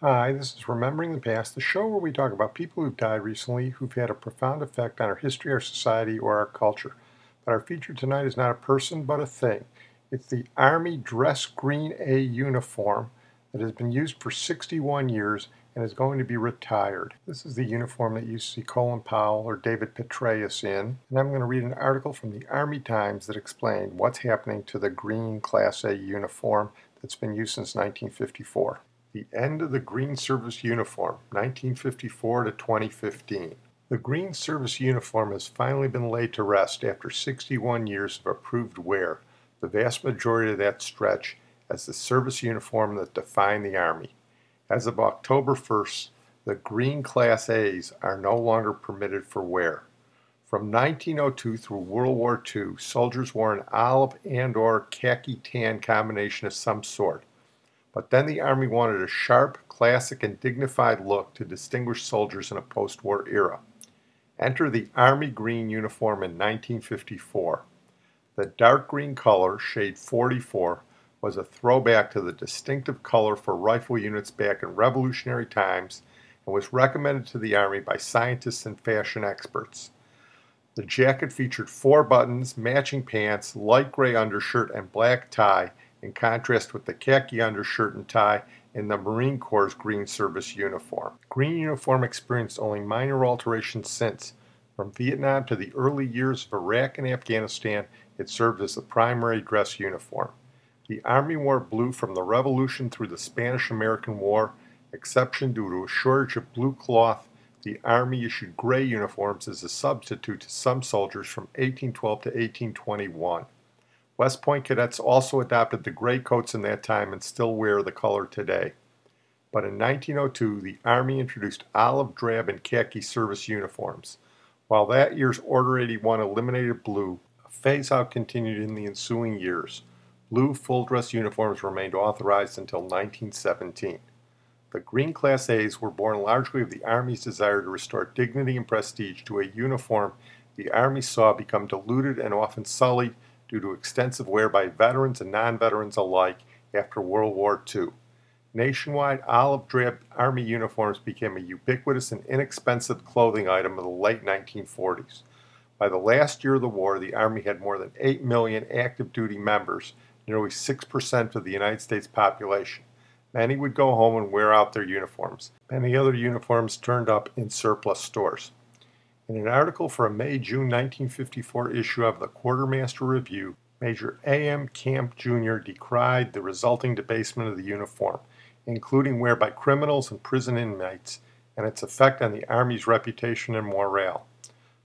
Hi, this is Remembering the Past, the show where we talk about people who've died recently who've had a profound effect on our history, our society, or our culture. But our feature tonight is not a person, but a thing. It's the Army Dress Green A uniform that has been used for 61 years and is going to be retired. This is the uniform that you see Colin Powell or David Petraeus in, and I'm going to read an article from the Army Times that explained what's happening to the green Class A uniform that's been used since 1954. The end of the green service uniform, 1954 to 2015. The green service uniform has finally been laid to rest after 61 years of approved wear, the vast majority of that stretch as the service uniform that defined the Army. As of October 1st, the green Class A's are no longer permitted for wear. From 1902 through World War II, soldiers wore an olive and or khaki-tan combination of some sort. But then the Army wanted a sharp, classic, and dignified look to distinguish soldiers in a post-war era. Enter the Army green uniform in 1954. The dark green color, shade 44, was a throwback to the distinctive color for rifle units back in Revolutionary times and was recommended to the Army by scientists and fashion experts. The jacket featured 4 buttons, matching pants, light gray undershirt, and black tie, in contrast with the khaki undershirt and tie in the Marine Corps' green service uniform. Green uniform experienced only minor alterations since. From Vietnam to the early years of Iraq and Afghanistan, it served as the primary dress uniform. The Army wore blue from the Revolution through the Spanish-American War. Exception due to a shortage of blue cloth, the Army issued gray uniforms as a substitute to some soldiers from 1812 to 1821. West Point cadets also adopted the gray coats in that time and still wear the color today. But in 1902, the Army introduced olive, drab, and khaki service uniforms. While that year's Order 81 eliminated blue, a phase-out continued in the ensuing years. Blue full-dress uniforms remained authorized until 1917. The green Class A's were born largely of the Army's desire to restore dignity and prestige to a uniform the Army saw become diluted and often sullied due to extensive wear by veterans and non-veterans alike after World War II. Nationwide, olive drab Army uniforms became a ubiquitous and inexpensive clothing item of the late 1940s. By the last year of the war, the Army had more than 8 million active duty members, nearly 6% of the United States population. Many would go home and wear out their uniforms. Many other uniforms turned up in surplus stores. In an article for a May-June 1954 issue of the Quartermaster Review, Major A.M. Camp, Jr. decried the resulting debasement of the uniform, including wear by criminals and prison inmates, and its effect on the Army's reputation and morale.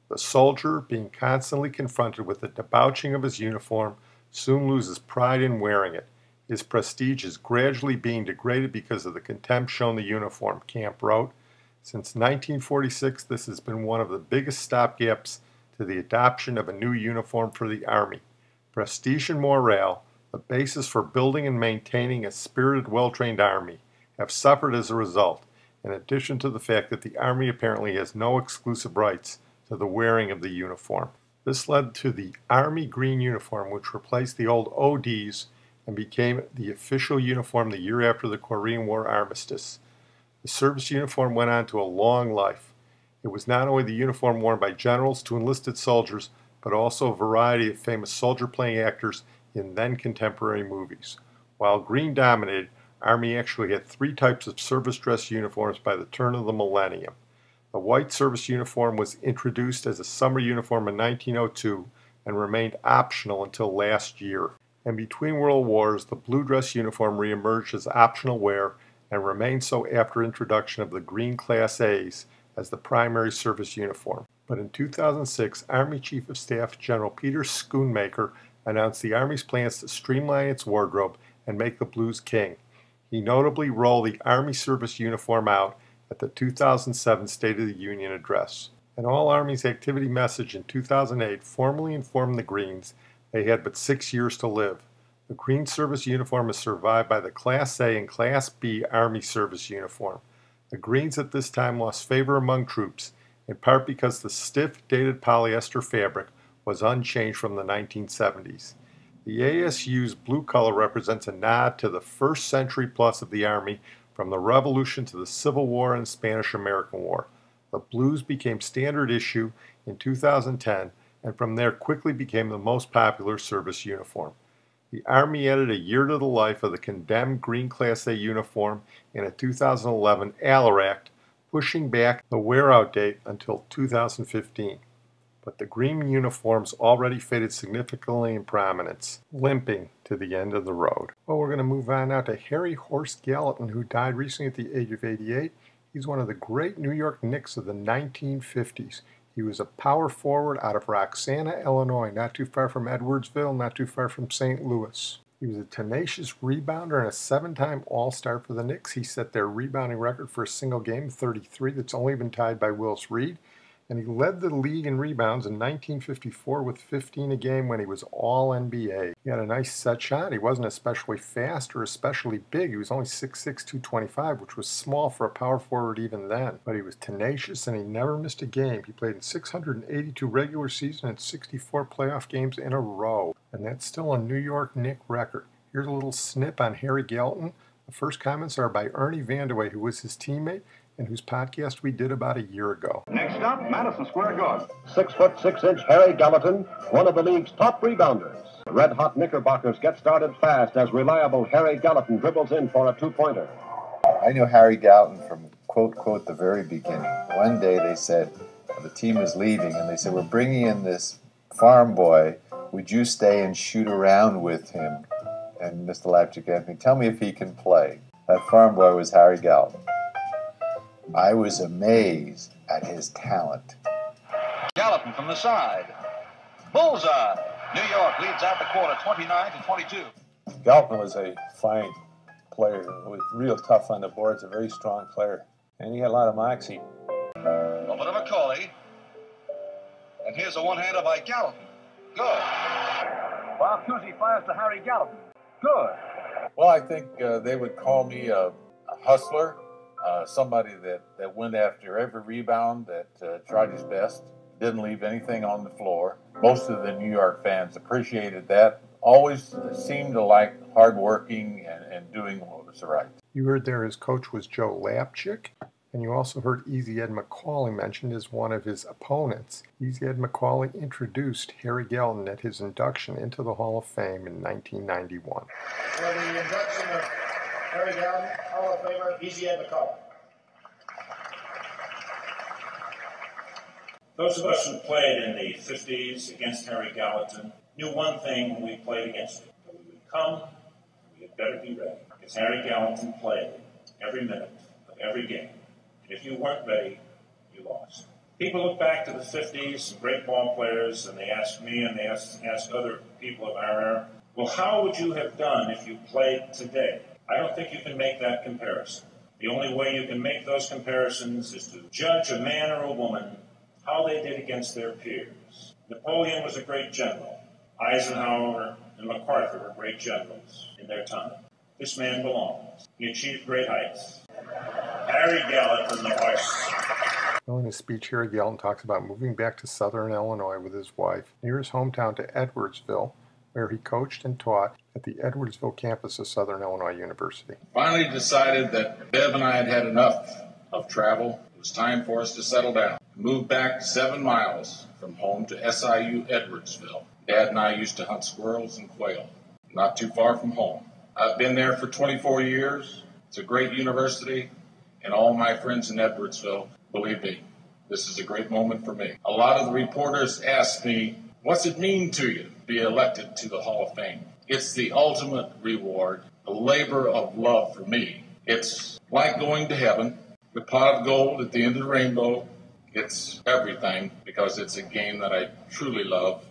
The soldier, being constantly confronted with the debauching of his uniform, soon loses pride in wearing it. His prestige is gradually being degraded because of the contempt shown the uniform, Camp wrote. Since 1946, this has been one of the biggest stopgaps to the adoption of a new uniform for the Army. Prestige and morale, the basis for building and maintaining a spirited, well-trained Army, have suffered as a result, in addition to the fact that the Army apparently has no exclusive rights to the wearing of the uniform. This led to the Army green uniform, which replaced the old ODs and became the official uniform the year after the Korean War armistice. The service uniform went on to a long life. It was not only the uniform worn by generals to enlisted soldiers, but also a variety of famous soldier-playing actors in then-contemporary movies. While green dominated, Army actually had 3 types of service dress uniforms by the turn of the millennium. The white service uniform was introduced as a summer uniform in 1902 and remained optional until last year. And between World Wars, the blue dress uniform reemerged as optional wear and remained so after introduction of the green Class A's as the primary service uniform. But in 2006, Army Chief of Staff General Peter Schoonmaker announced the Army's plans to streamline its wardrobe and make the blues king. He notably rolled the Army service uniform out at the 2007 State of the Union Address. An All Armies activity message in 2008 formally informed the Greens they had but 6 years to live. The green service uniform is survived by the Class A and Class B Army service uniform. The Greens at this time lost favor among troops, in part because the stiff, dated polyester fabric was unchanged from the 1970s. The ASU's blue color represents a nod to the first century plus of the Army From the Revolution to the Civil War and Spanish-American War, the blues became standard issue in 2010 and from there quickly became the most popular service uniform. The Army added a year to the life of the condemned green Class A uniform in a 2011 Aller Act, pushing back the wear-out date until 2015. But the green uniforms already faded significantly in prominence, limping to the end of the road. Well, we're going to move on now to Harry Horst Gallatin, who died recently at the age of 88. He's one of the great New York Knicks of the 1950s. He was a power forward out of Roxana, Illinois, not too far from Edwardsville, not too far from St. Louis. He was a tenacious rebounder and a seven-time All-Star for the Knicks. He set their rebounding record for a single game, 33, that's only been tied by Willis Reed. And he led the league in rebounds in 1954 with 15 a game when he was All-NBA. He had a nice set shot. He wasn't especially fast or especially big. He was only 6'6", 225, which was small for a power forward even then. But he was tenacious and he never missed a game. He played in 682 regular season and 64 playoff games in a row. And that's still a New York Knick record. Here's a little snip on Harry Gallatin. The first comments are by Ernie Vandewa, who was his teammate, and whose podcast we did about a year ago. Next up, Madison Square Garden. 6'6" Harry Gallatin, one of the league's top rebounders. The red-hot Knickerbockers get started fast as reliable Harry Gallatin dribbles in for a two-pointer. I knew Harry Gallatin from, quote, quote, the very beginning. One day they said, the team is leaving, and they said, we're bringing in this farm boy. Would you stay and shoot around with him? And Mr. Lapchick asked me, tell me if he can play. That farm boy was Harry Gallatin. I was amazed at his talent. Gallatin from the side. Bullseye. New York leads out the quarter 29-22. Gallatin was a fine player. He was real tough on the boards, a very strong player. And he had a lot of moxie. Over to Macauley. And here's a one-hander by Gallatin. Good. Bob Cousy fires to Harry Gallatin. Good. Well, I think they would call me a hustler. Somebody that went after every rebound, that tried his best, didn't leave anything on the floor. Most of the New York fans appreciated that. Always seemed to like hardworking and doing what was right. You heard there his coach was Joe Lapchick, and you also heard Easy Ed Macauley mentioned as one of his opponents. Easy Ed Macauley introduced Harry Gallatin at his induction into the Hall of Fame in 1991. Well, the induction of Harry Gallatin, Hall of Famer, Easy Ed Macauley. Those of us who played in the 50s against Harry Gallatin knew one thing when we played against him. When we would come, we had better be ready. Because Harry Gallatin played every minute of every game. And if you weren't ready, you lost. People look back to the 50s, great ball players, and they ask me and they ask other people of our era, well, how would you have done if you played today? I don't think you can make that comparison. The only way you can make those comparisons is to judge a man or a woman how they did against their peers. Napoleon was a great general. Eisenhower and MacArthur were great generals in their time. This man belongs. He achieved great heights. Harry Gallatin, the horse. Well, in his speech, Harry Gallatin talks about moving back to Southern Illinois with his wife, near his hometown to Edwardsville, where he coached and taught at the Edwardsville campus of Southern Illinois University. Finally decided that Bev and I had had enough of travel. It was time for us to settle down. We moved back 7 miles from home to SIU Edwardsville. Dad and I used to hunt squirrels and quail, not too far from home. I've been there for 24 years. It's a great university, and all my friends in Edwardsville, believe me, this is a great moment for me. A lot of the reporters asked me, what's it mean to you to be elected to the Hall of Fame? It's the ultimate reward, a labor of love for me. It's like going to heaven, the pot of gold at the end of the rainbow. It's everything because it's a game that I truly love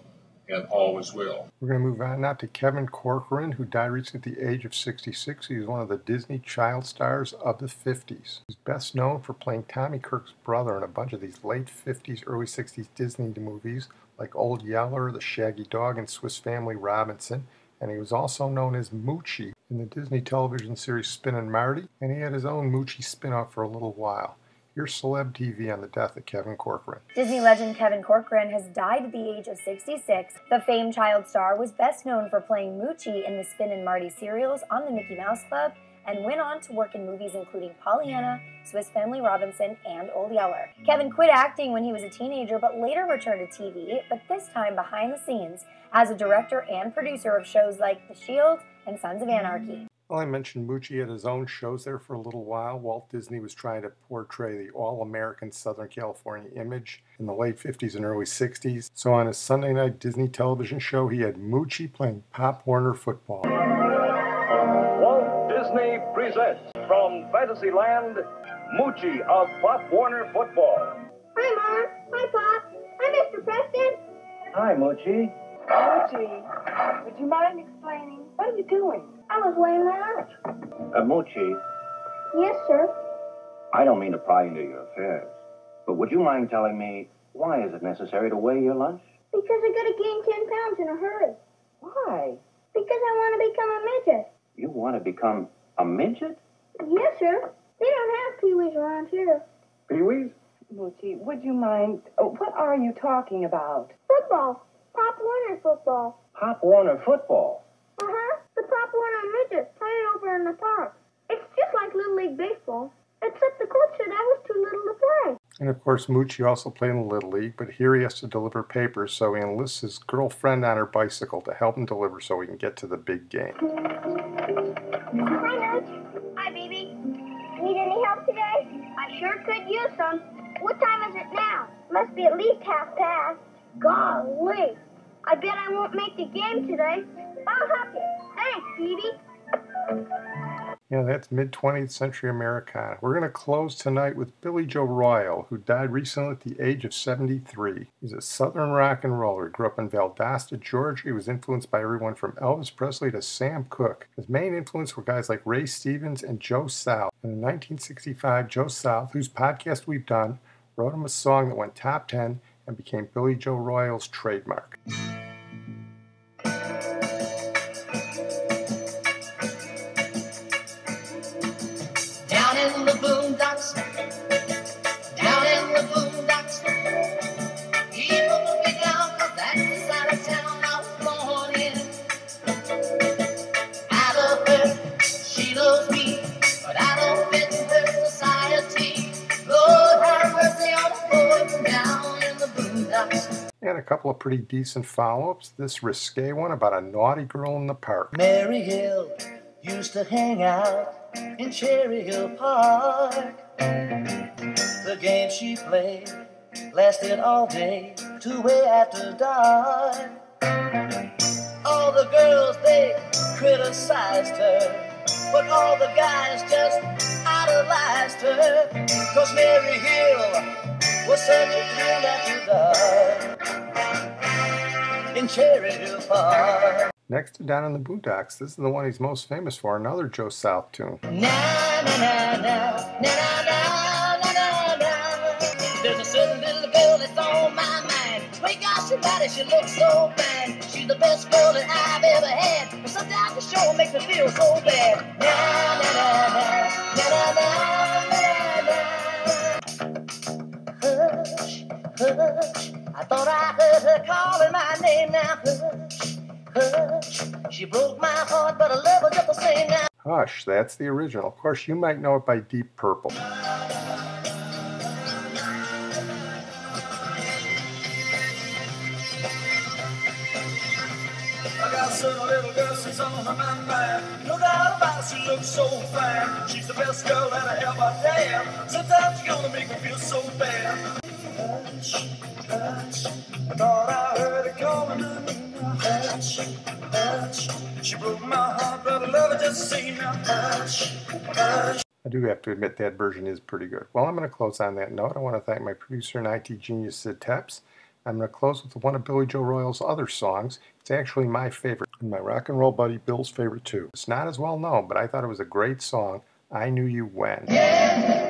and always will. We're going to move on now to Kevin Corcoran, who died recently at the age of 66. He was one of the Disney child stars of the 50s. He's best known for playing Tommy Kirk's brother in a bunch of these late 50s, early 60s Disney movies like Old Yeller, The Shaggy Dog, and Swiss Family Robinson. And he was also known as Moochie in the Disney television series Spin and Marty, and he had his own Moochie spin-off for a little while. Here's Celeb TV on the death of Kevin Corcoran. Disney legend Kevin Corcoran has died at the age of 66. The famed child star was best known for playing Moochie in the Spin and Marty serials on the Mickey Mouse Club and went on to work in movies including Pollyanna, Swiss Family Robinson, and Old Yeller. Kevin quit acting when he was a teenager but later returned to TV, but this time behind the scenes as a director and producer of shows like The Shield and Sons of Anarchy. Well, I mentioned Moochie had his own shows there for a little while. Walt Disney was trying to portray the all-American Southern California image in the late 50s and early 60s. So on his Sunday night Disney television show, he had Moochie playing Pop Warner football. Walt Disney presents from Fantasyland, Moochie of Pop Warner football. Hi, Mom. Hi, Pop. Hi, Mr. Preston. Hi, Moochie. Moochie, would you mind explaining? What are you doing? I was laying out. Moochie. Yes, sir? I don't mean to pry into your affairs, but would you mind telling me why is it necessary to weigh your lunch? Because I gotta gain 10 pounds in a hurry. Why? Because I want to become a midget. You want to become a midget? Yes, sir. They don't have peewees around here. Peewees? Moochie, would you mind... what are you talking about? Football. Pop Warner football. Pop Warner football? Uh-huh. The Pop Warner midgets play it over in the park. It's just like Little League Baseball, except the coach said I was too little to play. And of course, Moochie also played in the Little League, but here he has to deliver papers, so he enlists his girlfriend on her bicycle to help him deliver so he can get to the big game. Hi, Mooch. Hi, baby. Need any help today? I sure could use some. What time is it now? Must be at least half past. Golly, I bet I won't make the game today. I'll help you. Thanks, Phoebe. Yeah, that's mid-20th century Americana. We're going to close tonight with Billy Joe Royal, who died recently at the age of 73. He's a Southern rock and roller. He grew up in Valdosta, Georgia. He was influenced by everyone from Elvis Presley to Sam Cooke. His main influence were guys like Ray Stevens and Joe South. And in 1965, Joe South, whose podcast we've done, wrote him a song that went top 10 and became Billy Joe Royal's trademark. Of pretty decent follow-ups. This risque one about a naughty girl in the park. Mary Hill used to hang out in Cherry Hill Park. The game she played lasted all day to way after dark. All the girls, they criticized her, but all the guys just idolized her, 'cause Mary Hill was such a thrill after dark. Next to Down in the Boondocks, this is the one he's most famous for, another Joe South tune. Na, na, na, na, na, na, na, na, na. There's a certain little girl that's on my mind. My gosh, somebody, she looks so fine. She's the best girl that I've ever had. But sometimes the show makes me feel so bad. Na, na, na, na, na, na, na, na. Hush, hush. I thought I heard her calling my name now. Hush, hush. She broke my heart, but I love her just the same now. Hush, that's the original. Of course, you might know it by Deep Purple. Certain little girl, she's on my mind. No doubt about it, she looks so fine. She's the best girl that I ever had. Sometimes she's gonna make me feel so bad. Hush, hush, I thought I heard her calling my name. Hush, hush, she broke my heart, but I love her just the same. Hush, hush. I do have to admit that version is pretty good. Well, I'm going to close on that note. I want to thank my producer and IT genius, Sid Tepps. I'm going to close with one of Billy Joe Royal's other songs. It's actually my favorite, and my rock and roll buddy Bill's favorite too. It's not as well known, but I thought it was a great song, I Knew You When. Yeah.